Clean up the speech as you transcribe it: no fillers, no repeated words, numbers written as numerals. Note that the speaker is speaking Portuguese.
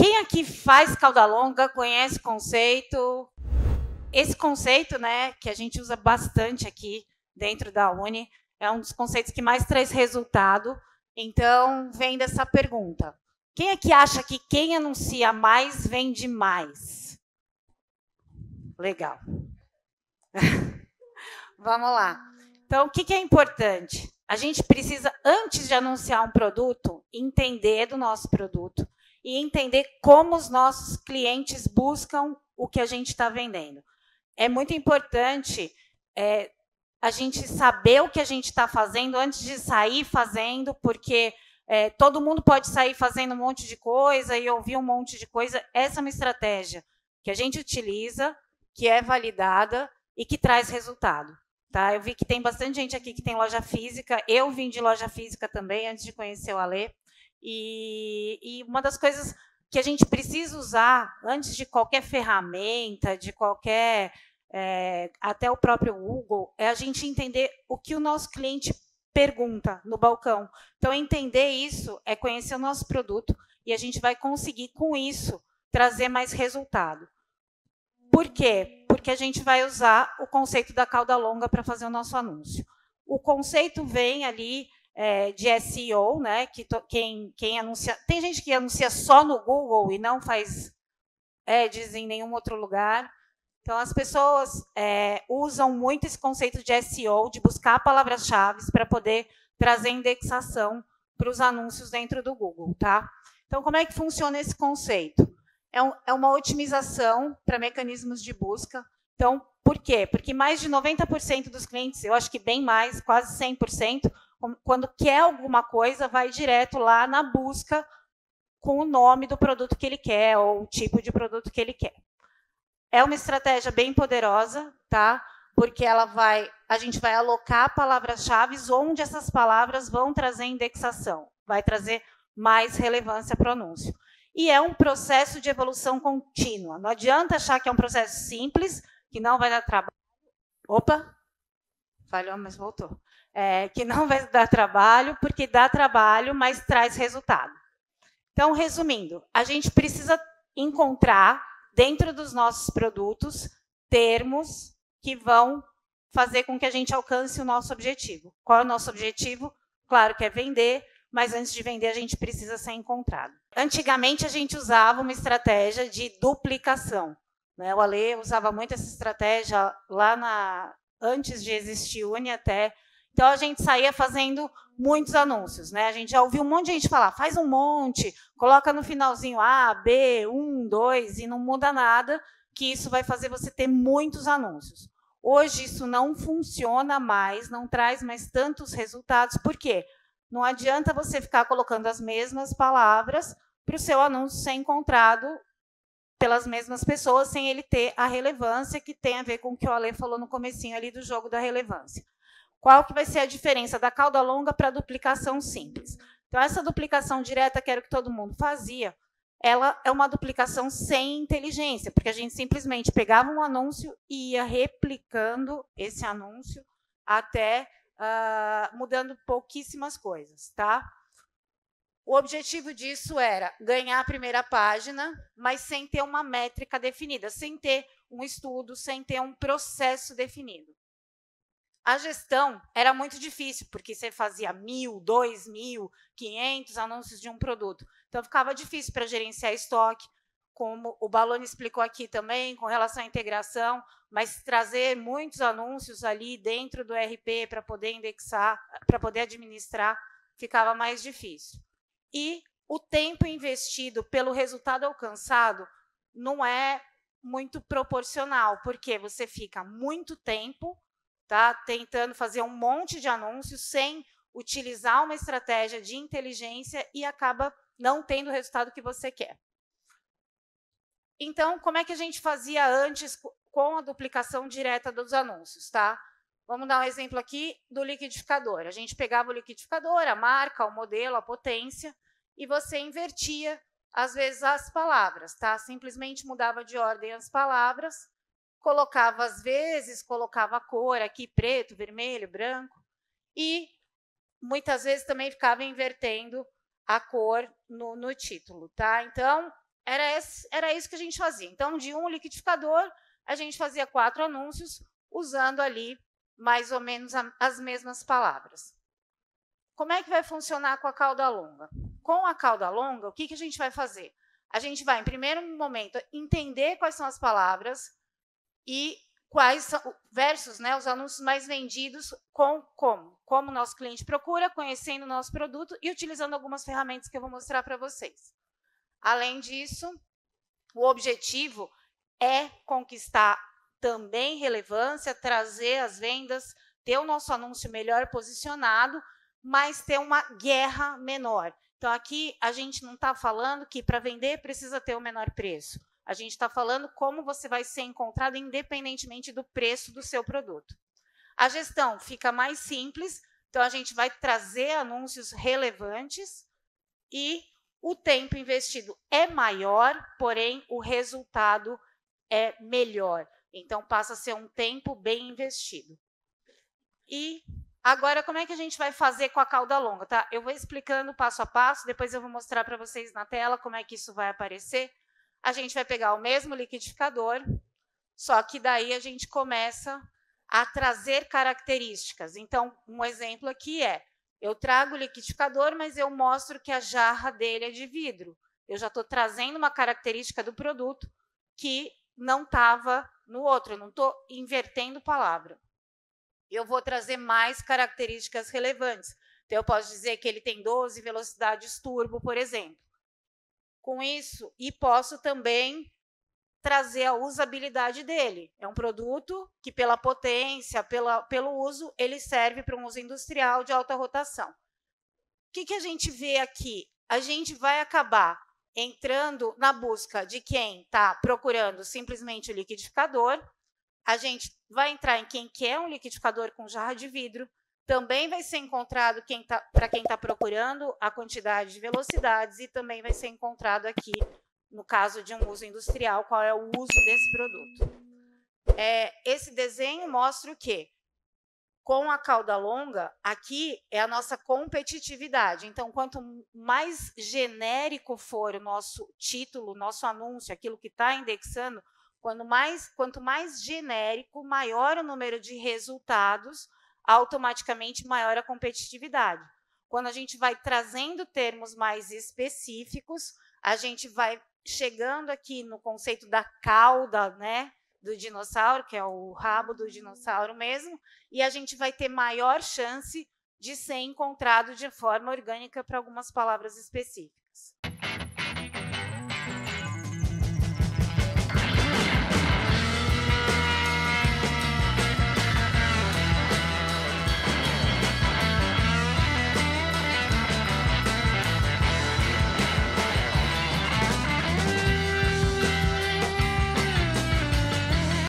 Quem aqui faz cauda longa conhece o conceito? Esse conceito, né, que a gente usa bastante aqui dentro da Uni, é um dos conceitos que mais traz resultado. Então, vem dessa pergunta. Quem aqui acha que quem anuncia mais vende mais? Legal. Vamos lá. Então, o que é importante? A gente precisa, antes de anunciar um produto, entender do nosso produto e entender como os nossos clientes buscam o que a gente está vendendo. É muito importante a gente saber o que a gente está fazendo antes de sair fazendo, porque todo mundo pode sair fazendo um monte de coisa e ouvir um monte de coisa. Essa é uma estratégia que a gente utiliza, que é validada e que traz resultado. Tá? Eu vi que tem bastante gente aqui que tem loja física. Eu vim de loja física também, antes de conhecer o Ale. E uma das coisas que a gente precisa usar antes de qualquer ferramenta, de qualquer até o próprio Google, é a gente entender o que o nosso cliente pergunta no balcão. Então, entender isso é conhecer o nosso produto e a gente vai conseguir, com isso, trazer mais resultado. Por quê? Porque a gente vai usar o conceito da cauda longa para fazer o nosso anúncio. O conceito vem ali de SEO, né? Que quem anuncia, tem gente que anuncia só no Google e não faz ads em nenhum outro lugar. Então, as pessoas usam muito esse conceito de SEO, de buscar palavras-chave para poder trazer indexação para os anúncios dentro do Google. Tá? Então, como é que funciona esse conceito? É uma otimização para mecanismos de busca. Então, por quê? Porque mais de 90% dos clientes, eu acho que bem mais, quase 100%, quando quer alguma coisa, vai direto lá na busca com o nome do produto que ele quer ou o tipo de produto que ele quer. É uma estratégia bem poderosa, tá? Porque a gente vai alocar palavras-chave onde essas palavras vão trazer indexação, vai trazer mais relevância para o anúncio. E é um processo de evolução contínua. Não adianta achar que é um processo simples, que não vai dar trabalho. Opa, falhou, mas voltou. Que não vai dar trabalho, porque dá trabalho, mas traz resultado. Então, resumindo, a gente precisa encontrar, dentro dos nossos produtos, termos que vão fazer com que a gente alcance o nosso objetivo. Qual é o nosso objetivo? Claro que é vender, mas antes de vender, a gente precisa ser encontrado. Antigamente, a gente usava uma estratégia de duplicação. Né? O Ale usava muito essa estratégia lá antes de existir Uni até. Então, a gente saía fazendo muitos anúncios. Né? A gente já ouviu um monte de gente falar, faz um monte, coloca no finalzinho A, B, 1, 2, e não muda nada, que isso vai fazer você ter muitos anúncios. Hoje, isso não funciona mais, não traz mais tantos resultados. Por quê? Não adianta você ficar colocando as mesmas palavras para o seu anúncio ser encontrado pelas mesmas pessoas, sem ele ter a relevância que tem a ver com o que o Ale falou no comecinho ali do jogo da relevância. Qual que vai ser a diferença da cauda longa para a duplicação simples? Então, essa duplicação direta, que era o que todo mundo fazia, ela é uma duplicação sem inteligência, porque a gente simplesmente pegava um anúncio e ia replicando esse anúncio até mudando pouquíssimas coisas, tá? O objetivo disso era ganhar a primeira página, mas sem ter uma métrica definida, sem ter um estudo, sem ter um processo definido. A gestão era muito difícil, porque você fazia 1.000, 2.000, 500 anúncios de um produto. Então, ficava difícil para gerenciar estoque, como o Balone explicou aqui também, com relação à integração, mas trazer muitos anúncios ali dentro do ERP para poder indexar, para poder administrar, ficava mais difícil. E o tempo investido pelo resultado alcançado não é muito proporcional, porque você fica muito tempo, tá, tentando fazer um monte de anúncios sem utilizar uma estratégia de inteligência e acaba não tendo o resultado que você quer. Então, como é que a gente fazia antes com a duplicação direta dos anúncios, tá? Vamos dar um exemplo aqui do liquidificador. A gente pegava o liquidificador, a marca, o modelo, a potência, e você invertia, às vezes, as palavras, tá? Simplesmente mudava de ordem as palavras, colocava às vezes, colocava a cor aqui, preto, vermelho, branco, e muitas vezes também ficava invertendo a cor no título, tá? Então, Era isso que a gente fazia. Então, de um liquidificador, a gente fazia 4 anúncios, usando ali mais ou menos as mesmas palavras. Como é que vai funcionar com a cauda longa? Com a cauda longa, o que a gente vai fazer? A gente vai, em primeiro momento, entender quais são as palavras e quais são versus, né, os anúncios mais vendidos com como o nosso cliente procura, conhecendo o nosso produto e utilizando algumas ferramentas que eu vou mostrar para vocês. Além disso, o objetivo é conquistar também relevância, trazer as vendas, ter o nosso anúncio melhor posicionado, mas ter uma guerra menor. Então, aqui a gente não está falando que para vender precisa ter o menor preço. A gente está falando como você vai ser encontrado independentemente do preço do seu produto. A gestão fica mais simples, então a gente vai trazer anúncios relevantes e o tempo investido é maior, porém o resultado é melhor. Então, passa a ser um tempo bem investido. E agora, como é que a gente vai fazer com a cauda longa? Tá? Eu vou explicando passo a passo, depois eu vou mostrar para vocês na tela como é que isso vai aparecer. A gente vai pegar o mesmo liquidificador, só que daí a gente começa a trazer características. Então, um exemplo aqui é, eu trago o liquidificador, mas eu mostro que a jarra dele é de vidro. Eu já estou trazendo uma característica do produto que não estava no outro, eu não estou invertendo palavra. Eu vou trazer mais características relevantes. Então, eu posso dizer que ele tem 12 velocidades turbo, por exemplo. Com isso, e posso também trazer a usabilidade dele. É um produto que, pela potência, pelo uso, ele serve para um uso industrial de alta rotação. O que a gente vê aqui? A gente vai acabar entrando na busca de quem está procurando simplesmente o liquidificador. A gente vai entrar em quem quer um liquidificador com jarra de vidro. Também vai ser encontrado para quem está procurando a quantidade de velocidades e também vai ser encontrado aqui, no caso de um uso industrial, qual é o uso desse produto. Esse desenho mostra o quê? Com a cauda longa, aqui é a nossa competitividade. Então, quanto mais genérico for o nosso título, nosso anúncio, aquilo que está indexando, quanto mais genérico, maior o número de resultados, automaticamente maior a competitividade. Quando a gente vai trazendo termos mais específicos, a gente vai chegando aqui no conceito da cauda, né, do dinossauro, que é o rabo do dinossauro mesmo, e a gente vai ter maior chance de ser encontrado de forma orgânica para algumas palavras específicas.